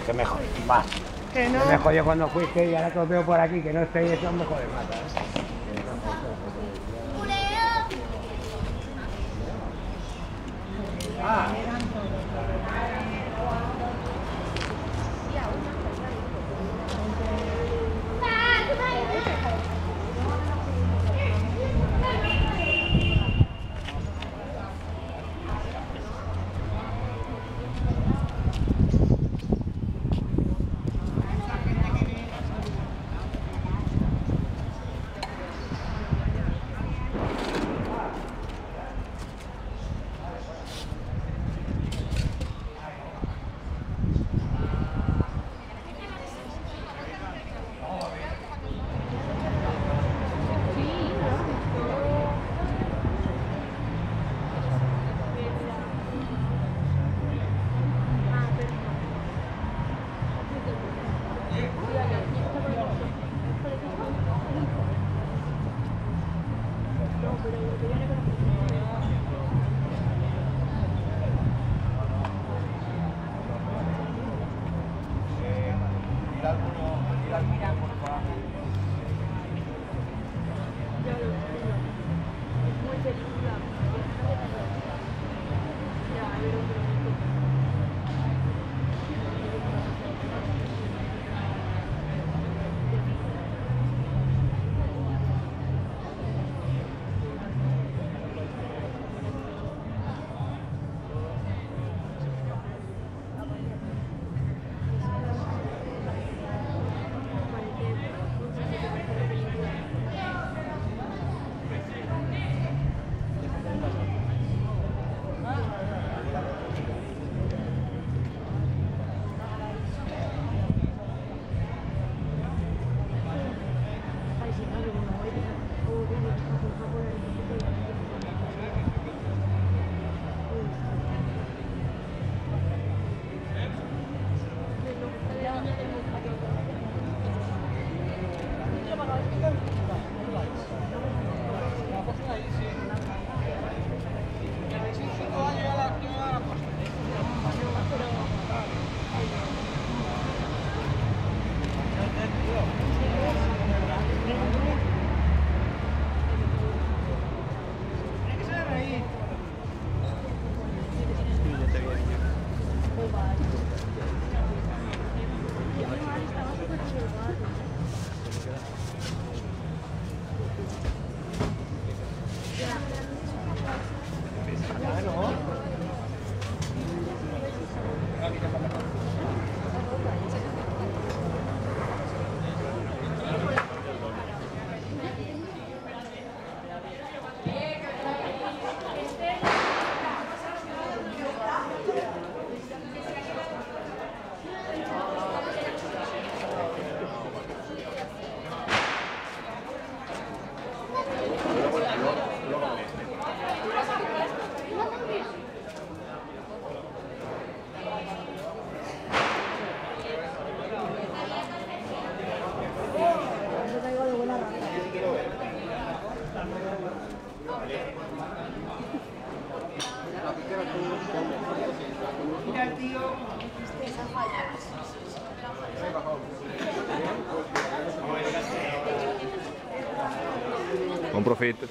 que me jode más. Que no. Me jodió cuando fuiste y ahora te veo por aquí, que no estoy, eso me jode más. Ah. Profit.